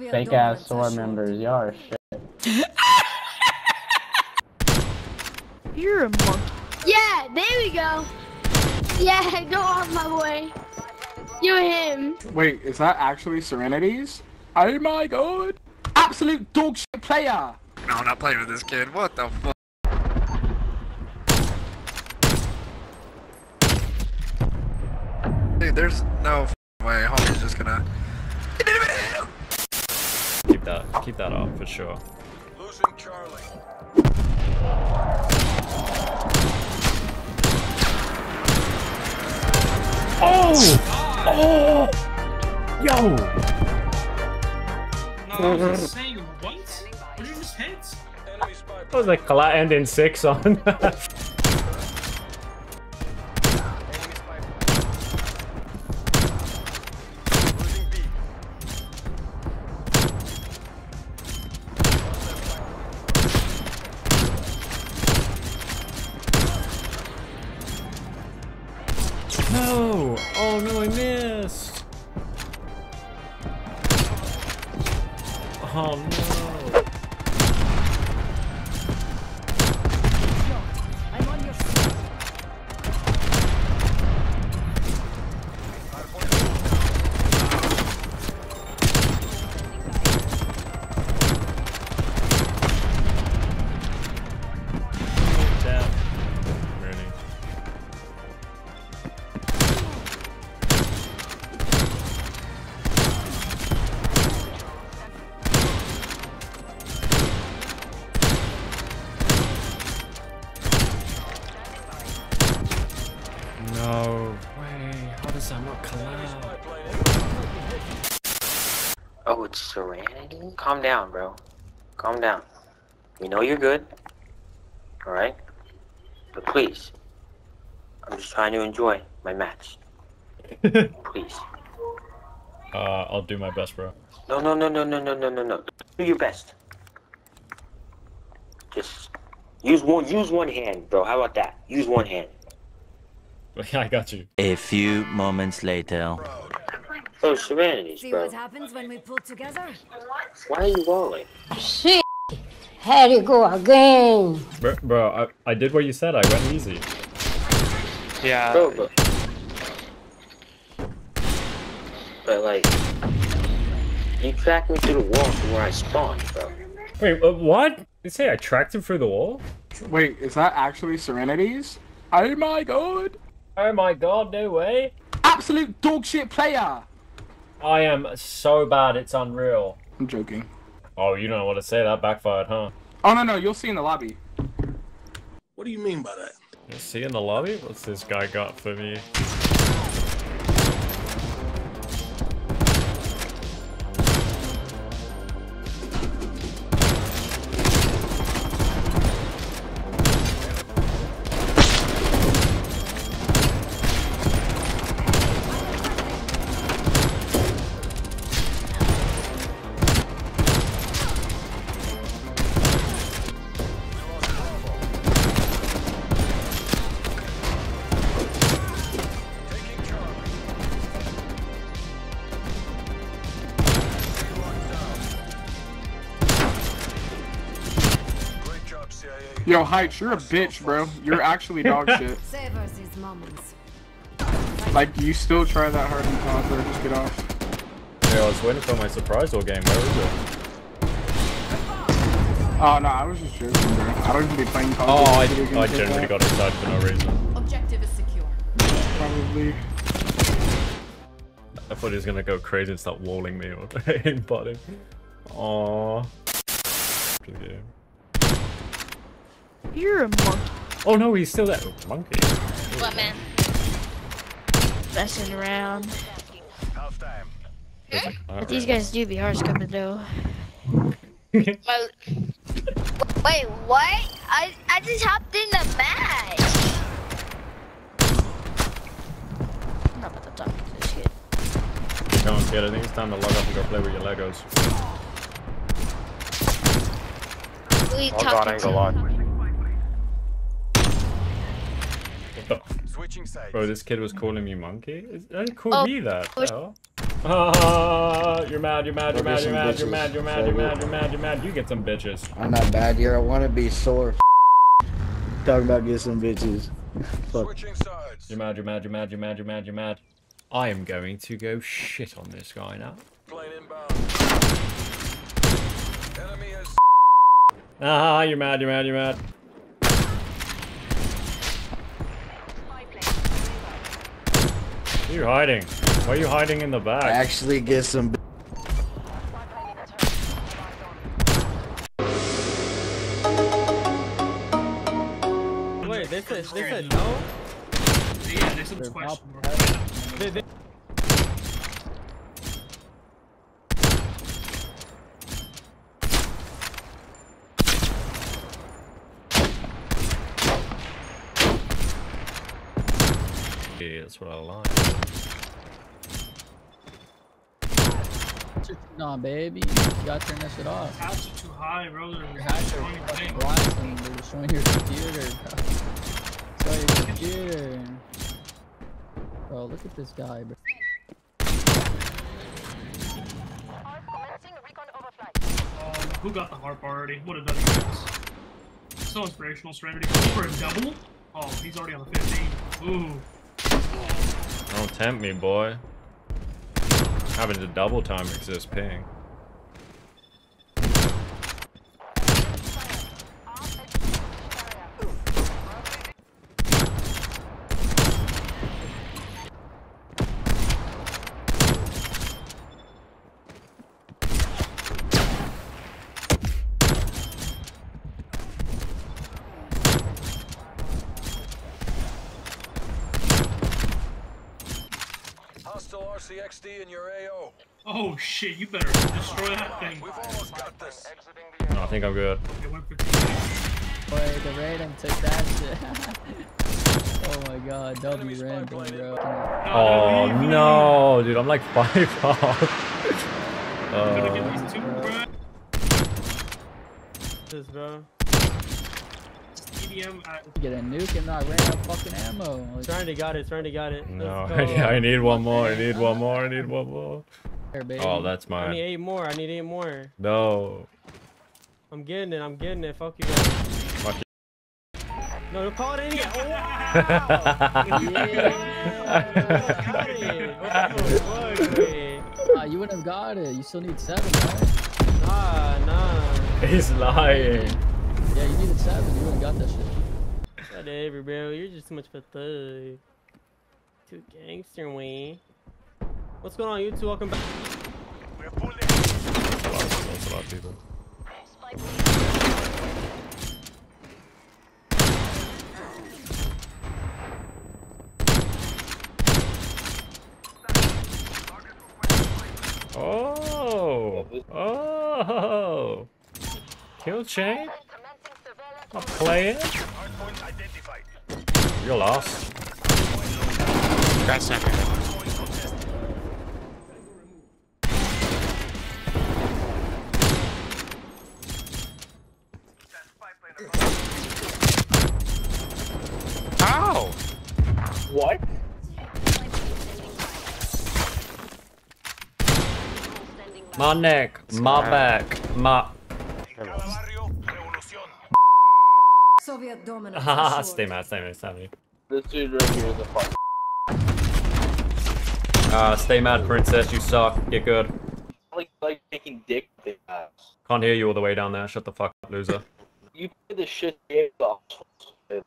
Fake ass SOAR members, y'all are shit. You're a monkey. Yeah, there we go. Yeah, go off my boy. You're him. Wait, is that actually Serenities? Oh my god. Absolute dog shit player. No, I'm not playing with this kid. What the fuck? Dude, there's no way. Homie's just gonna... Keep that up for sure. Losing Charlie. Oh! Oh! Yo! No, I was just saying, what? What did you just hit? That was a collab end in 6 on that. No! Oh no, I missed! Oh no! I'm on your side. Down. Ready. No way, how does that not collab? Oh, it's Serenity? Calm down, bro. Calm down. We know you're good, alright? But please, I'm just trying to enjoy my match. Please. I'll do my best, bro. No. Do your best. Just use one hand, bro. How about that? Use one hand. I got you. A few moments later. Oh, Serenities, bro. See what happens when we pull together? Why are you rolling? Shit! Here you go again. Bro, I did what you said. I went easy. Yeah. Bro, but like, you tracked me through the wall from where I spawned, bro. Wait, what? You say I tracked him through the wall? Wait, is that actually Serenities? Oh my god! Oh my god, no way. Absolute dog shit player. I am so bad, it's unreal. I'm joking. Oh, you don't want to say that backfired, huh? Oh, no, you'll see in the lobby. What do you mean by that? You'll see in the lobby? What's this guy got for me? Yo, Heights, you're a bitch, bro. You're actually dog shit. Like, you still try that hard in Conquer, just get off. Yeah, I was waiting for my surprise all game. Where was it? Oh, no, I was just joking, bro. I don't even be playing Conquer. Oh, I generally got excited for no reason. Objective is secure. Probably. I thought he was gonna go crazy and start walling me or aimbotting. Aww. Good game. You're a monkey. Oh no, he's still there. Monkey. What, man? Messing around. Half time. But these guys do be harsh coming though. Wait, what? I just hopped in the match. I'm not about to talk to this kid. Come on, kid. I think it's time to log off and go play with your Legos. I've got a lot. Switching sides. Bro, this kid was calling me monkey? Don't call me that. You're mad. You get some bitches. I'm not bad here. I want to be sore. Talking about get some bitches. Switching sides. You're mad. I am going to go shit on this guy now. Plane inbound. Enemy is... Ah, you're mad. What are you hiding? Why are you hiding in the back? I actually get some... Wait, they said no? Yeah, there's some question. Yeah, that's what I like. Nah, baby, you gotta turn this shit off. Hats are too high, bro. Your hats are fucking blasting. They're showing your computer, bro. Show your computer. Bro, look at this guy, bro. Who got the harp already? What a nutcase. So inspirational, Serenities. For a double? Oh, he's already on the 15. Ooh. Don't tempt me, boy. Having to double time exist ping. Hostile RCXD in your AO. Oh shit, you better destroy that thing. We've almost got this. No, I think I'm good. It went for 2 minutes. Boy, the Raiden took that shit. Oh my god, W Raiden, bro. Oh no, dude, I'm like 5 off. I'm gonna get these 2, bro. This, bro. Get a nuke and not ran out of fucking ammo. Trying to got it. No, yeah, I need one more. There, oh, that's mine. I need 8 more. No. I'm getting it. Fuck you guys. Fuck you. No, don't call it in here. Oh, wow. Yeah. Got it. Oh, you wouldn't have got it. You still need 7, right? Nah. He's lying. Yeah, you needed 7, you wouldn't got that shit. Whatever, bro, you're just too much of a thug. Too gangster, we. What's going on, you two? Welcome back. We're pulling. That's a lot of people. Oh! Kill chain? A player? You're lost. That's not good. Ow! What? My neck, my back, my... Haha, stay mad. This dude right here is a fuck. Stay mad, princess, you suck. Get good. Like taking dick with their ass. Can't hear you all the way down there. Shut the fuck up, loser. You play this shit game off. Why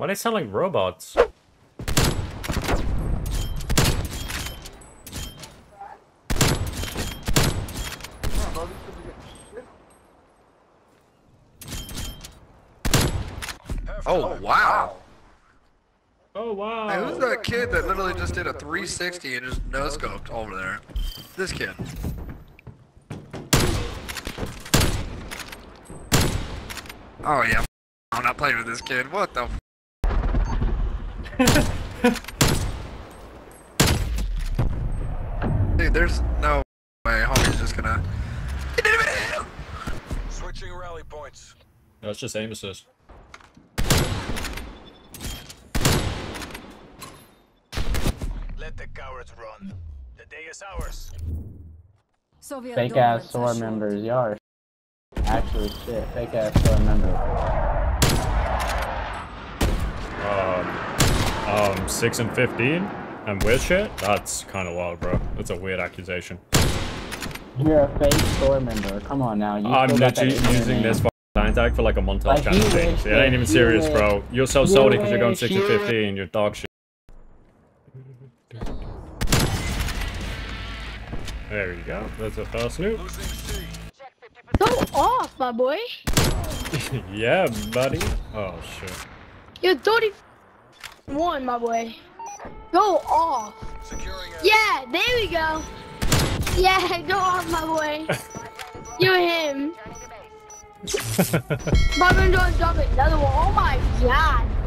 do they sound like robots? Oh, wow. Hey, who's that kid that literally just did a 360 and just no-scoped over there? This kid. Oh, yeah. I'm not playing with this kid. What the f***? Dude, there's no way homie's just gonna... Switching rally points. No, it's just aim assist. Let the cowards run. The The day is ours. Fake ass SOAR members, y'all are actually shit. Fake ass SOAR members. 6 and 15? And weird shit? That's kinda wild, bro. That's a weird accusation. You're a fake SOAR member. Come on now. I'm literally using this line tag for like a montage like channel thing. It ain't even serious, bro. You're so salty because you're going 6 and 15, you're dog shit. There you go. That's a fast nuke. Go off, my boy. Yeah, buddy. Oh shit. You're 31, my boy. Go off. Yeah, there we go. Yeah, go off, my boy. You're him. Bobby, don't drop it. Another one. Oh my god.